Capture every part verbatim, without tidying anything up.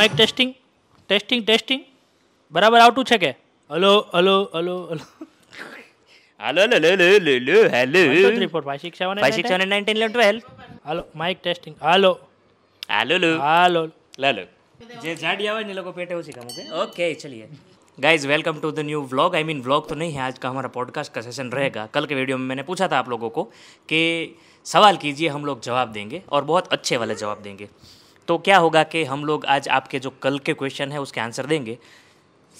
Mic testing testing testing બરાબર આવતું છે કે hello hello hello hello hello લે લે લે લે લે hello one two three four five six seven eight nine ten eleven twelve hello mic testing hello hello લે હાલો લે લે જે જાડી આવે ને લોકો પેટે ઉસી કામ ઓકે ઓકે चलिए guys welcome to the new vlog. I mean vlog तो नहीं है, आज का हमारा पॉडकास्ट का सेशन रहेगा। कल के वीडियो में मैंने पूछा था आप लोगों को कि सवाल कीजिए, हम लोग जवाब देंगे और बहुत अच्छे वाले जवाब देंगे। तो क्या होगा कि हम लोग आज आपके जो कल के क्वेश्चन है उसके आंसर देंगे।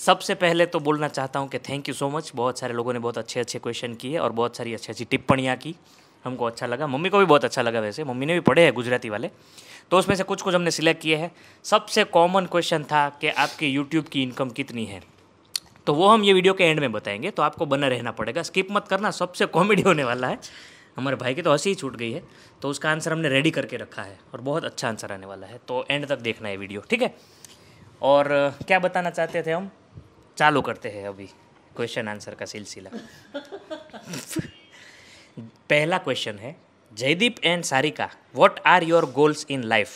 सबसे पहले तो बोलना चाहता हूं कि थैंक यू सो मच। बहुत सारे लोगों ने बहुत अच्छे अच्छे क्वेश्चन किए और बहुत सारी अच्छी अच्छी टिप्पणियाँ की, हमको अच्छा लगा। मम्मी को भी बहुत अच्छा लगा, वैसे मम्मी ने भी पढ़े हैं गुजराती वाले, तो उसमें से कुछ कुछ हमने सिलेक्ट किए हैं। सबसे कॉमन क्वेश्चन था कि आपकी यूट्यूब की इनकम कितनी है, तो वो हम ये वीडियो के एंड में बताएंगे, तो आपको बना रहना पड़ेगा, स्किप मत करना, सबसे कॉमेडी होने वाला है। हमारे भाई की तो हंसी ही छूट गई है, तो उसका आंसर हमने रेडी करके रखा है और बहुत अच्छा आंसर आने वाला है, तो एंड तक देखना है वीडियो, ठीक है। और क्या बताना चाहते थे हम, चालू करते हैं अभी क्वेश्चन आंसर का सिलसिला। पहला क्वेश्चन है, Jaydeep and Sarika, what are your goals in life?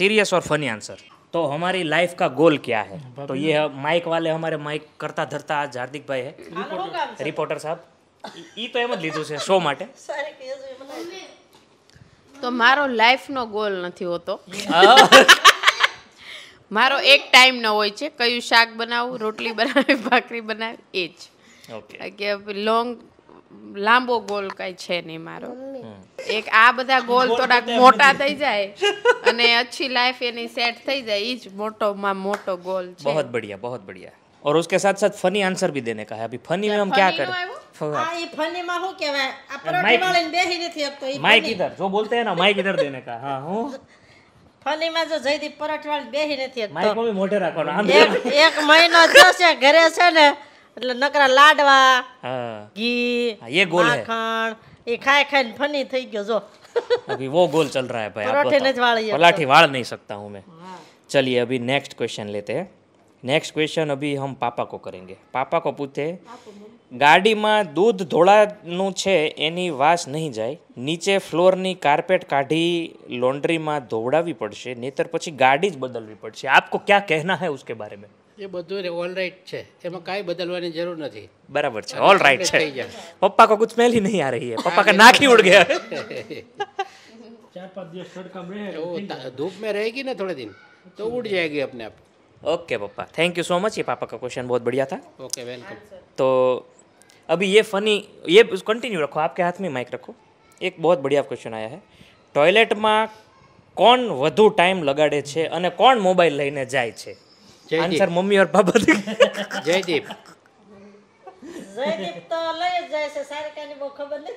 Serious और फनी आंसर। तो हमारी लाइफ का गोल क्या है? तो ये माइक वाले हमारे माइक करता धरता आज हार्दिक भाई है, रिपोर्टर, रिपोर्टर साहब ई तो एम लीधु छे शो माटे। तो मारो लाइफ नो गोल नथी होतो। मारो एक टाइम नो होय छे, कयु शाक बनावू, रोटली बनावी, भाकरी बनावी, एज ओके के लॉन्ग લાંબો ગોલ કઈ છે નહીં મારો। એક આ બધા ગોલ થોડાક મોટા થઈ જાય અને અચ્છી લાઈફ એની સેટ થઈ જાય, ઈ જ મોટોમાં મોટો ગોલ છે। बहुत बढ़िया बहुत बढ़िया। और उसके साथ साथ फनी आंसर भी देने का है। अभी फनी में हम क्या करें? आ ये फनी में हो क्या है? अपरोटी वाले ने बेही नहीं थी, अब तो ये माइक इधर जो बोलते हैं ना, माइक इधर देने का। हां हो फनी में जो जयदीप पराठा वाले बेही नहीं थी, अब तो माइक को भी मोटे रखो ना। एक एक महीना से घरे से ने એટલે નકરા લાડવા, ઘી, ये गोल है, માખણ એ ખાય ખાઈને ફની થઈ ગયો જો। अभी वो गोल चल रहा है भाई, आपको पराठी वाल नहीं सकता हूं मैं। चलिए अभी नेक्स्ट क्वेश्चन लेते हैं। नेक्स्ट क्वेश्चन अभी हम पापा को करेंगे। पापा को पूछते गाड़ी में दूध ढोळाનું છે એની વાસ નહીં જાય, નીચે ફ્લોર ની કાર્પેટ કાઢી લોન્ડ્રી માં ધોવડાવી પડશે, નહીતર પછી ગાડી જ બદલવી પડશે। आपको क्या कहना है उसके बारे में? ये બધું ઓલરાઈટ છે, એમાં કાઈ બદલવાની જરૂર નથી, બરાબર છે, ઓલરાઈટ છે। પપ્પા કો કુછ સ્મેલ ही नहीं आ रही है, पप्पा का नाक ही उड़ गया। चार पांच દિવસ સડકા મે ધૂપ મે રહેગી ને થોડે दिन तो उड़ जाएगी अपने आप। ओके पप्पा, थैंक यू सो मच। ये पापा का क्वेश्चन बहुत बढ़िया था। Okay welcome. तो अभी ये फनी ये कंटिन्यू रखो, आपके हाथ में माइक रखो। एक बहुत बढ़िया क्वेश्चन आया है, टॉयलेट में कौन વધુ टाइम लगाड़े छे અને કોણ મોબાઈલ લઈને જાય છે? आंसर मम्मी और पापा दे। जयदीप जयदीप तो लय जाय से, सारिका ने वो खबर नहीं।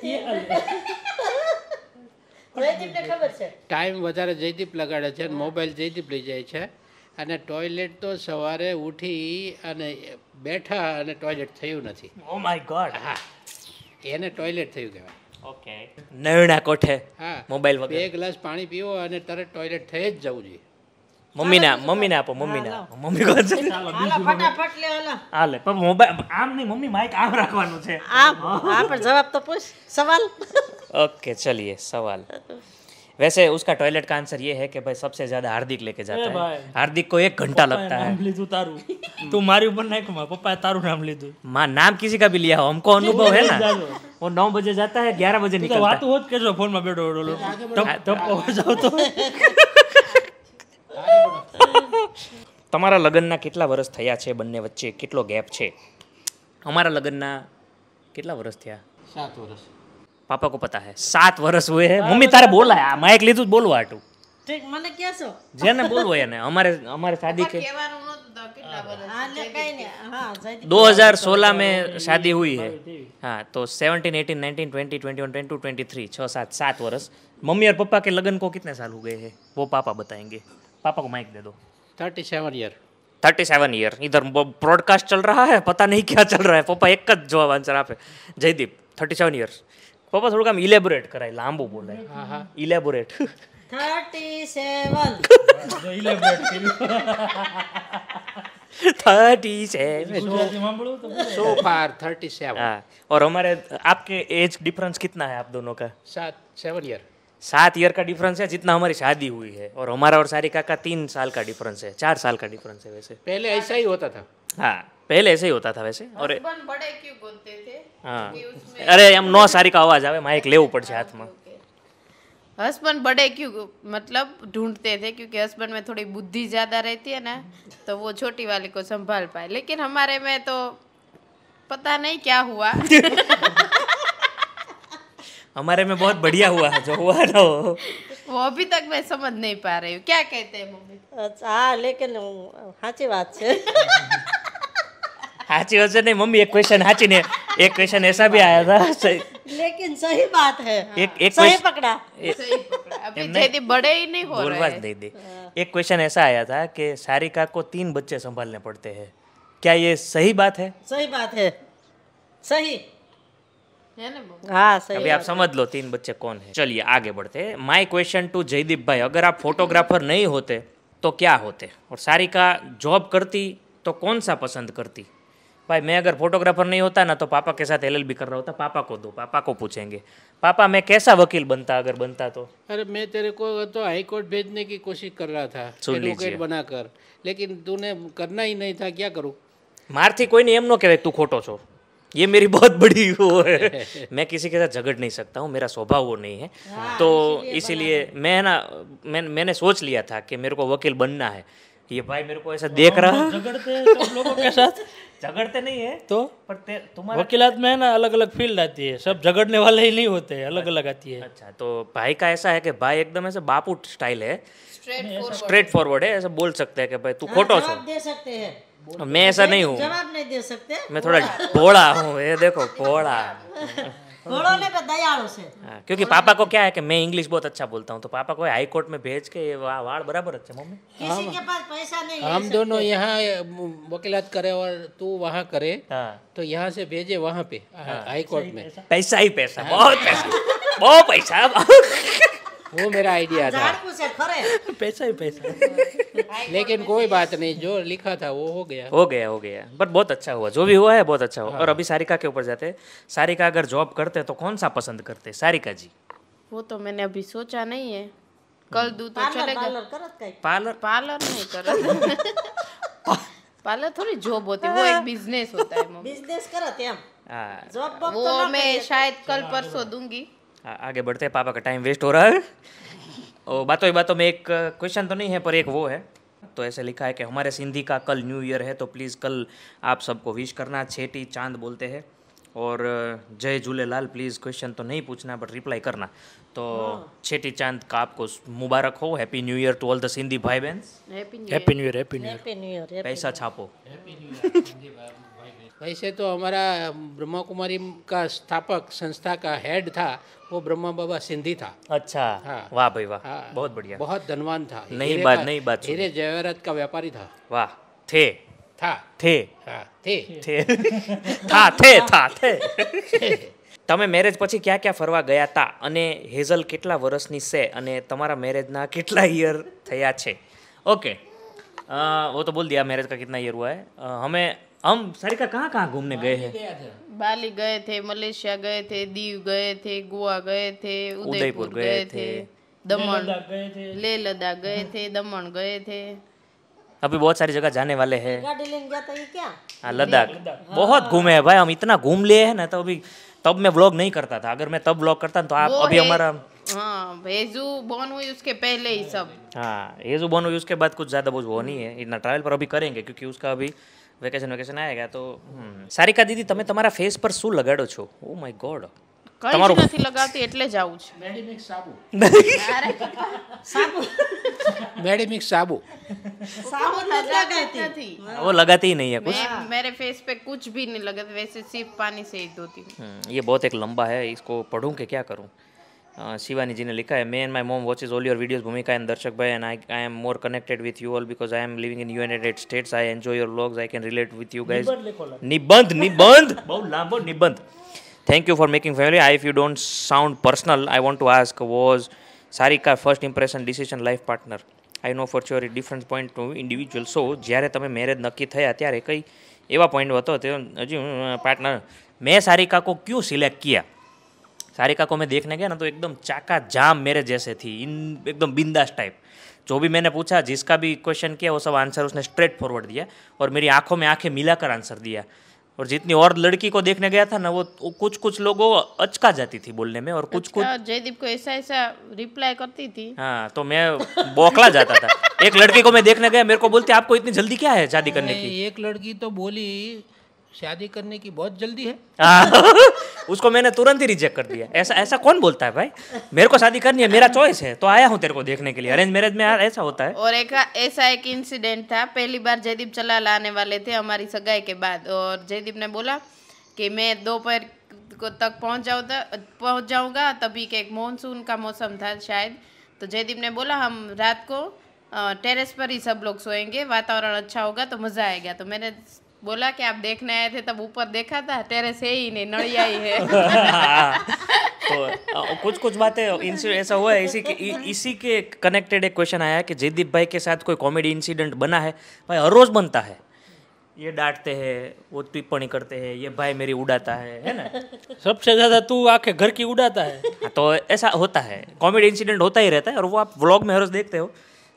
जयदीप ने खबर छे टाइम વધારે જયદીપ લગાડે છે અને મોબાઈલ જયદીપ લઈ જાય છે, અને ટોયલેટ તો સવારે ઉઠી અને બેઠા અને ટોયલેટ થયું નથી। ઓ માય ગોડ, હા એને ટોયલેટ થયું કહેવાય। ઓકે નવણા કોઠે હા મોબાઈલ વગર બે ગ્લાસ પાણી પીવો અને તરત ટોયલેટ થઈ જ જવું જોઈએ। मम्मी ना मम्मी ना आपो मम्मी ना मम्मी को फटाफट ले आला आले पर मोबाइल आम नहीं, मम्मी माइक आम रखવાનું છે। આ પર જવાબ તો પૂછ સવાલ। ओके चलिए सवाल। वैसे उसका टॉयलेट का आंसर ये है कि भाई सबसे ज्यादा हार्दिक लेके जाता है, हार्दिक को एक घंटा लगता है। नाम लीधु तारू, तू मारी ऊपर नहीं कमा, पप्पा तारू नाम लीधु। मां नाम किसी का भी लिया हो, हमको अनुभव है ना। वो नौ बजे जाता है, ग्यारह बजे निकलता है। तो बात होत केजो फोन में बैठो डोलो तब तब पहुंच जाओ तो। તમારા લગ્નના કેટલા વર્ષ થયા છે? બંને વચ્ચે કેટલો ગેપ છે? અમારા લગ્નના કેટલા વર્ષ થયા? સાત વર્ષ। પાપા કો પતા હે સાત વર્ષ હુએ હે। મમ્મી તારે બોલાયા માઈક લીધું બોલવા આટુ ઠીક મને કહેશો જેને બોલવો એને। અમારે અમારે शादी કે કહેવાનું નહોતું કેટલા વર્ષ આને કઈ ને। હા दो हज़ार सोलह में शादी हुई है। हाँ तो सत्रह अठारह उन्नीस बीस इक्कीस बाईस तेईस छह सात सात વર્ષ। मम्मी और पापा के लगन को कितने साल हो गए हैं वो पापा बताएंगे। पापा को माइक दे दो। सैंतीस ईयर सैंतीस ईयर। इधर ब्रॉडकास्ट चल रहा है, पता नहीं क्या चल रहा है। पापा एक का जवाब आंसर आप है जयदीप सैंतीस ईयर। पापा थोड़ा काम इलेबोरेट कराए, लांबो बोले। हां हां इलेबोरेट सैंतीस इलेबोरेट सैंतीस सो फार सैंतीस। हां और हमारे आपके एज डिफरेंस कितना है आप दोनों का? सात सात ईयर सात ईयर का डिफरेंस है जितना हमारी शादी हुई है, और हमारा और सारिका का तीन साल का डिफरेंस है, चार साल का डिफरेंस है। वैसे पहले ऐसा ही होता था। हाँ पहले ऐसा ही होता था वैसे। और बड़े क्यों बोलते थे? हाँ अरे हम नौ सारिका आवाज आवे माइक लेव पड़ से हाथ में। हस्बैंड बड़े क्यों मतलब ढूंढते थे, क्योंकि हस्बैंड में थोड़ी बुद्धि ज़्यादा रहती है ना, तो वो छोटी वाली को संभाल पाए। लेकिन हमारे में तो पता नहीं क्या हुआ। हमारे में बहुत बढ़िया हुआ जो हुआ ना, वो वो अभी तक मैं समझ नहीं पा रही हूँ। क्या कहते हैं मम्मी? हाँ लेकिन साची बात है। साची बात नहीं मम्मी, एक क्वेश्चन साची ने, एक क्वेश्चन ऐसा भी आया था लेकिन सही बात है। एक एक सही पकड़ा, सही पकड़ा। अभी जयदीप बड़े ही नहीं हो रहे हैं। दे दे एक क्वेश्चन ऐसा आया था कि सारिका को तीन बच्चे संभालने पड़ते हैं, क्या ये सही बात है? सही बात है, सही है ना। हाँ सही। अभी आप समझ लो तीन बच्चे कौन है। चलिए आगे बढ़ते हैं। माई क्वेश्चन टू जयदीप भाई, अगर आप फोटोग्राफर नहीं होते तो क्या होते, और सारिका जॉब करती तो कौन सा पसंद करती? भाई मैं अगर फोटोग्राफर नहीं होता ना तो पापा के साथ एल एल बी कर रहा होता। पापा को दो, पापा को पूछेंगे पापा मैं कैसा वकील बनता अगर बनता तो। अरे मैं तेरे को तो हाई कोर्ट भेजने की कोशिश कर रहा था एडवोकेट बनाकर, लेकिन तूने करना ही नहीं था, क्या करूँ। मार थी कोई नहीं एम नो कहे तू खोटो छो, ये मेरी बहुत बड़ी वो है। मैं किसी के साथ झगड़ नहीं सकता हूँ, मेरा स्वभाव वो नहीं है। हाँ, तो इसीलिए मैं ना मैं, मैंने सोच लिया था कि मेरे को वकील बनना है। ये भाई मेरे को ऐसा देख रहा, झगड़ते सब लोगों के साथ, झगड़ते नहीं है तो, पर तुम्हारा वकीलात में है ना अलग अलग फील्ड आती है, सब झगड़ने वाले ही नहीं होते, अलग अलग आती है। अच्छा तो भाई का ऐसा है कि भाई एकदम ऐसे बापू स्टाइल है, स्ट्रेट फॉरवर्ड है, ऐसा बोल सकते हैं कि भाई तू खोटो छो दे सकते हैं। मैं ऐसा नहीं हूँ, जवाब नहीं दे सकते, मैं थोड़ा भोड़ा हूँ। ये देखो भोड़ा, क्योंकि पापा को क्या है कि मैं इंग्लिश बहुत अच्छा बोलता हूँ, तो पापा को हाई कोर्ट में भेज के वाड़ बराबर। अच्छा मम्मी किसी के पास पैसा नहीं, हम दोनों यहाँ वकीलात करे और तू वहाँ करे। हाँ। तो यहाँ से भेजे वहाँ पे हाई कोर्ट में, पैसा ही पैसा, बहुत पैसा, बहुत पैसा। वो मेरा आइडिया था, पैसा ही पैसा। लेकिन कोई बात नहीं, जो लिखा था वो हो गया, हो गया, हो गया। बट बहुत अच्छा हुआ, जो भी हुआ है बहुत अच्छा हुआ। हाँ। और अभी सारिका के ऊपर जाते, सारिका अगर जॉब करते तो कौन सा पसंद करते सारिका जी? वो तो मैंने अभी सोचा नहीं है, कल दूं तो चलेगा। पार्लर? पार्लर नहीं करत। पार्लर थोड़ी जॉब होती है, वो एक बिजनेस होता है, बिजनेस करते हम। वो मैं शायद कल परसों दूंगी। आगे बढ़ते हैं, पापा का टाइम वेस्ट हो रहा है। और बातों ही बातों में एक क्वेश्चन तो नहीं है पर एक वो है, तो ऐसे लिखा है कि हमारे सिंधी का कल न्यू ईयर है तो प्लीज़ कल आप सबको विश करना, छेटी चांद बोलते हैं, और जय झूलेलाल। प्लीज़ क्वेश्चन तो नहीं पूछना बट रिप्लाई करना। तो छेटी चांद का आपको मुबारक हो, happy new year to all the Sindhi भाई बहन। Happy new year, happy new year. पैसा छापो। वैसे तो हमारा ब्रह्मा कुमारी का स्थापक संस्था का हेड था वो ब्रह्मा बाबा सिंधी था। अच्छा हाँ, वाह भाई वाह। हाँ, बहुत बढ़िया, बहुत धनवान था। नहीं बात, नहीं बात, हीरे जवाहरात का व्यापारी था। वाह थे था थे हाँ, थे थे था थे था थे। તમે મેરેજ પછી ક્યાં ક્યાં ફરવા ગયા હતા અને હેઝલ કેટલા વર્ષની છે અને તમારા મેરેજના કેટલા ઈયર થયા છે? ઓકે वो तो बोल दिया मैरिज का कितना ईयर हुआ है। हमें हम सारिका कहाँ कहाँ घूमने गए हैं? बाली गए थे, मलेशिया गए थे, दीव गए थे, गोवा गए थे, उदयपुर गए थे, दमन गए थे, ले लद्दाख गए थे, दमन गए थे। अभी बहुत सारी जगह जाने वाले हैं। गाड़ी लेने जाता है क्या? हाँ लद्दाख बहुत घूमे हैं भाई हम, इतना घूम लिए है ना। तो अभी तब मैं व्लॉग नहीं करता था, अगर मैं तब व्लॉग करता तो आप अभी हमारा। हाँ हेजू बोन हुई उसके पहले ही सब। हाँ हेजू बोन हुई उसके बाद कुछ ज़्यादा बोझ वो नहीं है इतना ट्रैवल, पर अभी करेंगे क्योंकि उसका अभी वेकेशन वेकेशन आएगा तो। सारिका दीदी તમે તમારા ફેસ પર શું લગાડો છો? ઓ માય ગોડ તમારું નથી લગાવતી એટલે જ આવું છે। મેડી મિક્સ સાબુ, સાબુ, મેડી મિક્સ સાબુ, સાબુ લગાતી નથી वो लगाती ही नहीं है कुछ। मेरे फेस पे कुछ भी नहीं लगाती, वैसे सिर्फ पानी से ही धोती हूं। ये बहुत एक लंबा है, इसको पढूं कि क्या करूं? शिवानी जी ने लिखा है, मे and my mom watches all your videos Bhumika and Darshak भाई, and I I am more connected with you all because I am living in United States, I enjoy your vlogs, I can relate with you guys. निबंध निबंध बहुत लांबो निबंध। Thank you for making family. I if you don't sound personal I want to ask was Sarika first impression decision life partner? I know for sure it different point to individual. So જ્યારે તમે marriage નક્કી થયા ત્યારે કઈ એવા point હતો તે હજી પાર્ટનર મેં સારિકા કો ક્યું સિલેક્ટ કિયા? सारिका को मैं देखने गया ना तो एकदम चाका जाम मेरे जैसे थी, इन एकदम बिंदास टाइप। जो भी मैंने पूछा, जिसका भी क्वेश्चन किया, वो सब आंसर उसने स्ट्रेट फॉरवर्ड दिया और मेरी आंखों में आंखें मिलाकर आंसर दिया। और जितनी और लड़की को देखने गया था ना, वो कुछ कुछ लोगों अचका जाती थी बोलने में और कुछ कुछ जयदीप को ऐसा ऐसा रिप्लाई करती थी। हाँ, तो मैं बौखला जाता था। एक लड़की को मैं देखने गया, मेरे को बोलते आपको इतनी जल्दी क्या है शादी करने की। एक लड़की तो बोली शादी करने की बहुत जल्दी है। आ, उसको मैंने तुरंत ही रिजेक्ट कर दिया। ऐसा ऐसा कौन बोलता है भाई, मेरे को शादी करनी है, मेरा चॉइस है, तो आया हूँ तेरे को देखने के लिए। अरेंज मैरिज में यार ऐसा होता है। और एक ऐसा एक इंसिडेंट था, पहली बार जयदीप चला लाने वाले थे हमारी सगाई के बाद, और जयदीप ने बोला कि मैं दोपहर को तक पहुँच जाऊँगा पहुँच जाऊँगा तभी के एक मानसून का मौसम था शायद, तो जयदीप ने बोला हम रात को टेरेस पर ही सब लोग सोएंगे, वातावरण अच्छा होगा तो मज़ा आएगा। तो मैंने बोला कि आप देखने आए थे, तब ऊपर देखा था टेरेस है ही नहीं, नड़िया ही है। तो कुछ कुछ बातें ऐसा हुआ है। इसी के इसी के कनेक्टेड एक क्वेश्चन आया कि जयदीप भाई के साथ कोई कॉमेडी इंसिडेंट बना है। भाई हर रोज बनता है, ये डांटते हैं, वो टिप्पणी करते हैं, ये भाई मेरी उड़ाता है, है ना। सबसे ज़्यादा तू आके घर की उड़ाता है। तो ऐसा होता है, कॉमेडी इंसिडेंट होता ही रहता है और वो आप व्लॉग में हर रोज देखते हो।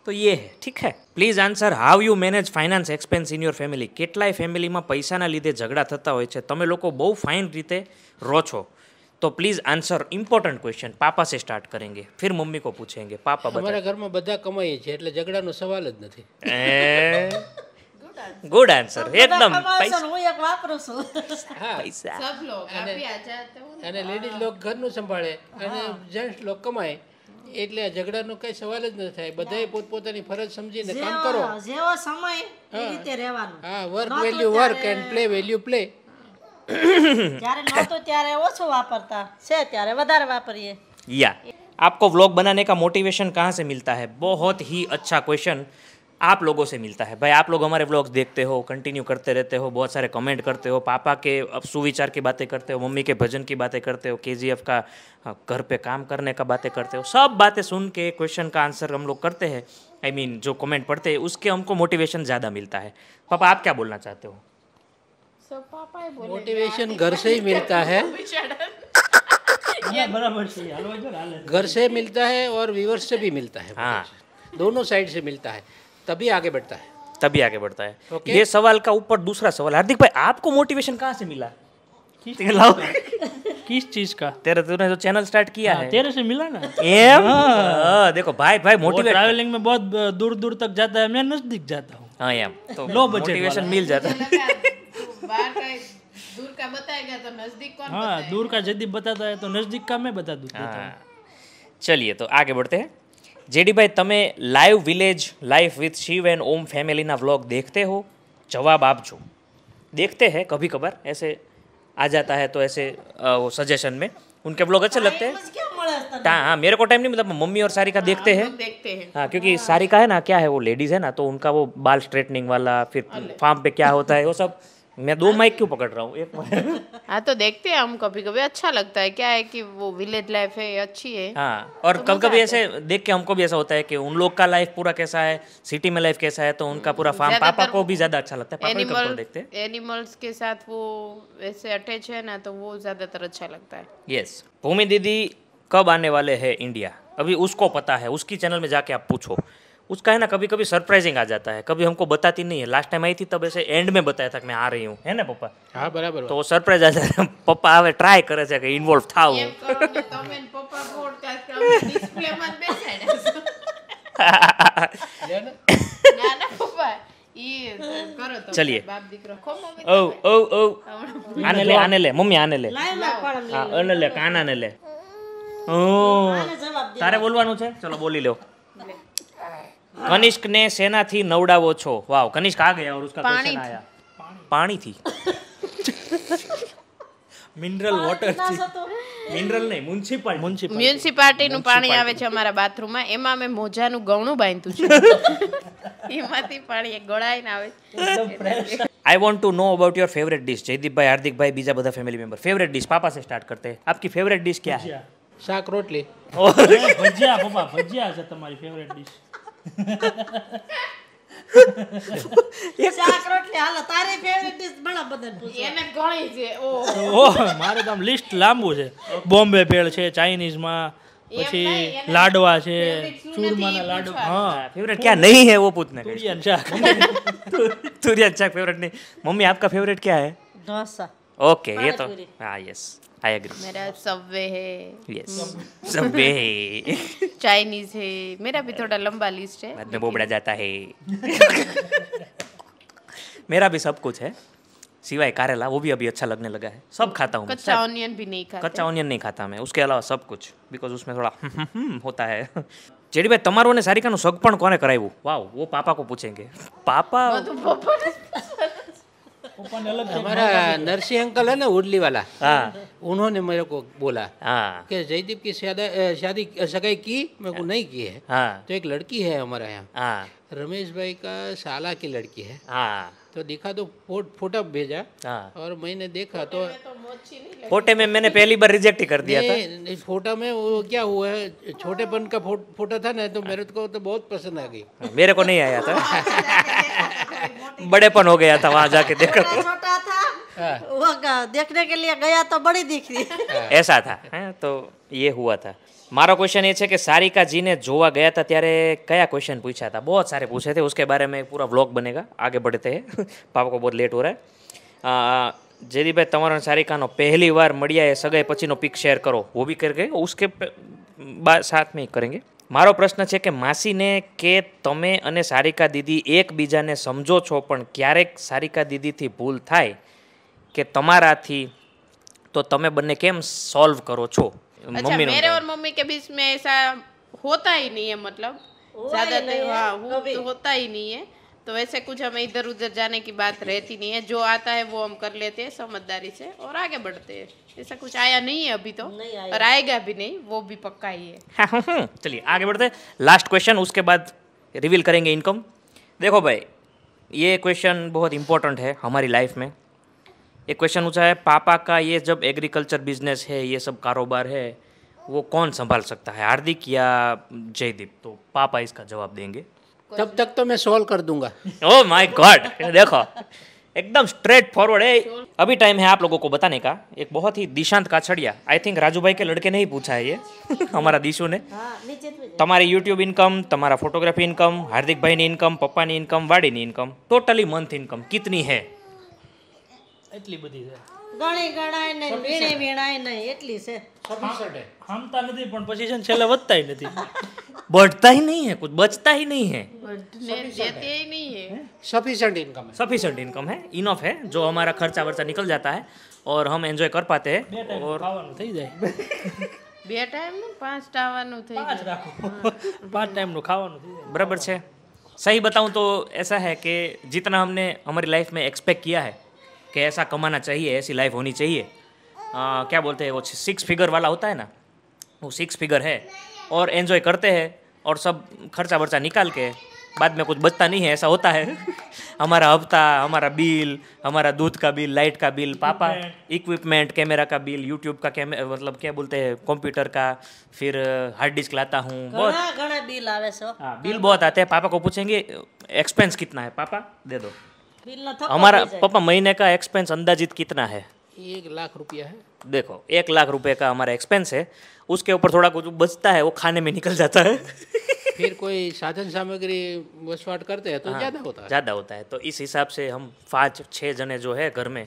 तो ये है, ठीक है। Please answer how you manage finance expense in your family. કેટલાય ફેમિલીમાં પૈસાના લીધે ઝઘડા થતા હોય છે, તમે લોકો બહુ ફાઇન રીતે રો છો, तो प्लीज आंसर इम्पोर्टेंट क्वेश्चन। पापा से स्टार्ट करेंगे, फिर मम्मी को पूछेंगे। पापा हमारा घर में બધા કમાઈએ છે એટલે ઝઘડાનો સવાલ જ નથી। गुड आंसर, एकदम पैसा હું એક વાપરું છું। હા પૈસા सब लोग आप भी आ जाते हो અને લેડીઝ લોક ઘરનું સંભાળે અને જેન્ટ્સ લોક કમાય એટલે ઝઘડાનો કઈ સવાલ જ ન થાય, બધાય પોતપોતાની ફરજ સમજીને કામ કરો, જેવો સમય એ રીતે રહેવાનું। હા, work value work and play value play. જ્યારે નહોતો ત્યારે ઓછો વાપરતા છે, ત્યારે વધારે વાપરીએ। યા આપકો વ્લોગ બનાને કા મોટિવેશન કહાં સે મિલતા હૈ? બહોત ही अच्छा क्वेश्चन आप लोगों से मिलता है। भाई आप लोग हमारे व्लॉग्स देखते हो, कंटिन्यू करते रहते हो, बहुत सारे कमेंट करते हो, पापा के अब सुविचार की बातें करते हो, मम्मी के भजन की बातें करते हो, केजीएफ का घर पे काम करने का बातें करते हो। सब बातें सुन के क्वेश्चन का आंसर हम लोग करते हैं, आई मीन जो कमेंट पढ़ते हैं उसके हमको मोटिवेशन ज़्यादा मिलता है। पापा आप क्या बोलना चाहते हो? सब पापा ही बोले, मोटिवेशन घर से ही मिलता है, घर से मिलता है और व्यूअर्स से भी मिलता है। हाँ, दोनों साइड से मिलता है, तभी आगे बढ़ता है, तभी आगे बढ़ता है। okay. ये सवाल का ऊपर दूसरा सवाल, हार्दिक भाई आपको मोटिवेशन कहाँ से मिला? किस चीज का? तेरे तूने जो चैनल स्टार्ट किया आ, है तेरे से मिला ना। एम आ, देखो भाई भाई मोटिवेट ट्रैवलिंग में बहुत दूर दूर तक जाता है, मैं नजदीक जाता हूँ। हाँ एम, तो लो मोटिवेशन मिल जाता है। दूर का बताएगा तो नजदीक कौन? हाँ, दूर का जयदीप बताता है तो नजदीक का मैं बता दूंगा। चलिए तो आगे बढ़ते हैं। जयदीप भाई તમે live village life with Shiv and Om ફેમિલીના વ્લોગ देखते हो? જવાબ આપજો। देखते हैं कभी कभार, ऐसे आ जाता है तो ऐसे वो सजेशन में उनके व्लॉग अच्छे लगते हैं। हाँ, मेरे को टाइम नहीं, मतलब मम्मी और सारिका देखते हैं देखते हैं हाँ, क्योंकि सारिका है ना, क्या है वो लेडीज़ है ना, तो उनका वो बाल स्ट्रेटनिंग वाला, फिर फार्म पे क्या होता है वो सब। मैं दो माइक क्यों पकड़ रहा हूँ, एक माइक। हाँ तो देखते हैं हम कभी कभी, अच्छा लगता है। क्या है कि वो विलेज लाइफ है, अच्छी है। हाँ, और तो कभी कभी ऐसे देख के हमको भी ऐसा होता है कि उन लोग का लाइफ पूरा कैसा है, सिटी में लाइफ कैसा है, तो उनका पूरा फार्म पापा को भी ज्यादा अच्छा लगता है। एनिमल देखते हैं, एनिमल्स के साथ वो ऐसे अटैच है ना, तो वो ज्यादातर अच्छा लगता है। यस। भूमि दीदी कब आने वाले है इंडिया? अभी उसको पता है, उसकी चैनल में जाके आप पूछो। उसका है ना कभी कभी सरप्राइजिंग आ जाता है, कभी हमको बताती नहीं है। लास्ट टाइम आई थी तब ऐसे एंड में बताया था कि मैं आ रही हूँ, है ना पापा? हाँ बराबर। तो सरप्राइज आ जाता है, पप्पा आवे ट्राय करे छे कि इन्वॉल्व था वो। चलिए ओ ओ ओ आने ले आने ले मम्मी आने ले आने ले कान आने ले। ओ तारे बोलવાનું છે, ચલો બોલી લો। कनिष्क ने सेना थी नवड़ावो छो? वाओ, कनिष्क आ गया और उसका क्वेश्चन आया पानी थी। मिनरल वॉटर थी, मिनरल नहीं म्युनिसिपल म्युनिसिपालिटी નું પાણી આવે છે અમારા બાથરૂમ માં, એમાં મે મોજા નું ગણું બાંધ્યું છે, એમાંથી પાણી ગળાઈને આવે છે। I want to know about your favourite dish Jaydeep भाई, हार्दिक भाई, बीजा બધા ફેમિલી મેમ્બર। फेवरेट डिश पापा से स्टार्ट करते हैं, आपकी फेवरेट डिश क्या है? શાક રોટલી और ભજીયા। पापा भजिया છે તમારી ફેવરેટ डिश? બોમ્બે ભેળ છે, ચાઇનીઝ માં પછી લાડવા છે, ચૂરમા ના લાડવા. હા ફેવરેટ ક્યાં નહીં હે વો પૂછને. તુરિયન શાક. તુરિયન શાક ફેવરેટ નહીં. મમ્મી આપકા ફેવરેટ ક્યા હે? ઢોસા. ओके okay, ये तो हाँ यस आई एग्री. मेरा सबवे है. यस सबवे है, चाइनीज है. मेरा भी थोड़ा लंबा लिस्ट है, बाद में वो बड़ा जाता है. मेरा भी सब कुछ है सिवाय करेला, वो भी अभी अच्छा लगने लगा है. सब खाता हूँ. कच्चा ऑनियन भी नहीं खाता. कच्चा ऑनियन नहीं खाता मैं. उसके अलावा सब कुछ, बिकॉज उसमें थोड़ा होता है. जेडी भाई तमारो ने सारिका नो सगपण कोने कराव्यो? वाव, वो पापा को पूछेंगे. पापा हमारा नरसिंह अंकल है ना उर्ली वाला, हाँ, उन्होंने मेरे को बोला, हाँ, कि जयदीप की शादी सगाई की, मेरे को नहीं की है, हाँ, तो एक लड़की है हमारे यहाँ, हाँ, रमेश भाई का साला की लड़की है, हाँ, तो दिखा तो फोट फोटो भेजा, हाँ, और मैंने देखा तो फोटो में मैंने पहली बार रिजेक्ट कर दिया था. इस फोटो में वो क्या हुआ है, छोटेपन का फोटो था ना, तो मेरे को तो बहुत पसंद आ गई. मेरे को नहीं आया था, बड़ेपन हो गया था वहाँ जाके देखा. छोटा था वो, देखने के लिए गया तो बड़ी दिख रही, ऐसा था. तो ये हुआ था. मारा क्वेश्चन ये है कि सारिका जी ने जोवा गया था त्यारे क्या क्वेश्चन पूछा था? बहुत सारे पूछे थे, उसके बारे में पूरा व्लॉग बनेगा. आगे बढ़ते हैं. पापा को बहुत लेट हो रहा है. जयदीप भाई तमारा सारिका नो पहली बार मड़िया है सगाई पछीनो पिक शेयर करो. वो भी करके उसके बाद साथ में ही करेंगे. मारो प्रश्न है कि मासी ने के तमे अने सारिका दीदी एकबीजा ने समझो छो, पण क्यारेक सारिका दीदी थी भूल थाय के तमाराथी, तो तमे बने केम सॉल्व करो छो? अच्छा, मेरे और मम्मी के बीच में ऐसा होता ही नहीं है, मतलब ज्यादातर होता ही नहीं है. तो वैसे कुछ हमें इधर उधर जाने की बात रहती नहीं है. जो आता है वो हम कर लेते हैं समझदारी से और आगे बढ़ते हैं. ऐसा कुछ आया नहीं है अभी तो, और आएगा भी नहीं, वो भी पक्का ही है. चलिए आगे बढ़ते हैं. लास्ट क्वेश्चन, उसके बाद रिवील करेंगे इनकम. देखो भाई, ये क्वेश्चन बहुत इंपॉर्टेंट है हमारी लाइफ में. एक क्वेश्चन पूछा है पापा का, ये जब एग्रीकल्चर बिजनेस है, ये सब कारोबार है, वो कौन संभाल सकता है, हार्दिक या जयदीप? तो पापा इसका जवाब देंगे. तब तक तो मैं सॉल्व कर दूंगा. ओह माय गॉड, देखो एकदम स्ट्रेट फॉरवर्ड है. अभी टाइम है आप लोगों को बताने का. एक बहुत ही दिशांत काछड़िया, आई थिंक राजू भाई के लड़के ने ही पूछा है ये. हमारा दिशु ने, तुम्हारी यूट्यूब इनकम, तुम्हारा फोटोग्राफी इनकम, हार्दिक भाई ने इनकम, पप्पा ने इनकम, वाड़ी ने इनकम, टोटली मंथ इनकम कितनी है? એટલી બધી છે, ગણી ગણાય ને વીણે વીણાય ને એટલી છે. छब्बीस છે. હમતા નથી પણ પછી છે ને છેલે વધતાય નથી. बढ़ताही नहीं है कुछ, बचता ही नहीं है, देते ही नहीं है. सफिशिएंट इनकम है. सफिशिएंट इनकम है, इनफ है, जो हमारा खर्चा वर्चा निकल जाता है और हम एंजॉय कर पाते हैं. और બે ટાઈમ નું પાંચ ટાવાનું થઈ જાય. પાંચ રાખો, પાંચ ટાઈમ નું ખાવાનું થઈ જાય. बराबर है. सही बताऊं तो ऐसा है कि जितना हमने हमारी लाइफ में एक्सपेक्ट किया है कि ऐसा कमाना चाहिए, ऐसी लाइफ होनी चाहिए, आ, क्या बोलते हैं वो सिक्स फिगर वाला होता है ना, वो सिक्स फिगर है और एंजॉय करते हैं और सब खर्चा वर्चा निकाल के बाद में कुछ बचता नहीं है, ऐसा होता है. हमारा हफ्ता, हमारा बिल, हमारा दूध का बिल, लाइट का बिल, पापा इक्विपमेंट, कैमरा का बिल, यूट्यूब का कैमरा, मतलब क्या बोलते हैं कंप्यूटर का, फिर हार्ड डिस्क लाता हूँ, बहुत घना बिल आवे सो. हाँ, बिल बहुत आते हैं. पापा को पूछेंगे एक्सपेंस कितना है, पापा दे दो. हमारा पापा महीने का एक्सपेंस अंदाजित कितना है? एक लाख रुपया है. देखो एक लाख रुपए का हमारा एक्सपेंस है, उसके ऊपर थोड़ा कुछ बचता है वो खाने में निकल जाता है. फिर कोई साधन सामग्री वसवाट करते हैं तो हाँ, ज़्यादा होता है. ज़्यादा होता है. तो इस हिसाब से हम पाँच छः जने जो है घर में,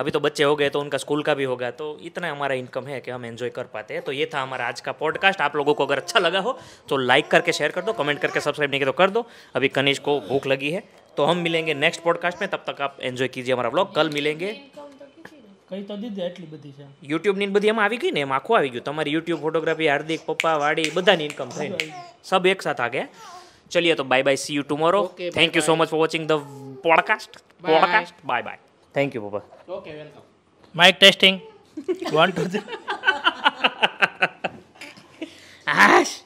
अभी तो बच्चे हो गए तो उनका स्कूल का भी होगा, तो इतना हमारा इनकम है कि हम एंजॉय कर पाते हैं. तो ये था हमारा आज का पॉडकास्ट. आप लोगों को अगर अच्छा लगा हो तो लाइक करके शेयर कर दो, कमेंट करके सब्सक्राइब नहीं किया तो कर दो. अभी कनिष को भूख लगी है, तो हम मिलेंगे नेक्स्ट पॉडकास्ट में. तब तक आप एंजॉय कीजिए हमारा व्लॉग. कल मिलेंगे. કઈ તો દીધી એટલી બધી છે YouTube ની બધી એમાં આવી ગઈ ને, એમાં આખો આવી ગયો તમારી YouTube ફોટોગ્રાફી, હાર્દિક, પપ્પા, વાડી બધાની ઇન્કમ થઈ ને સબ એક સાથ આ ગયા. ચલિયે તો bye bye, see you tomorrow. Thank you so much for watching the podcast. Podcast bye bye. Thank you પપ્પા. Okay welcome. Mike testing one two three. આશ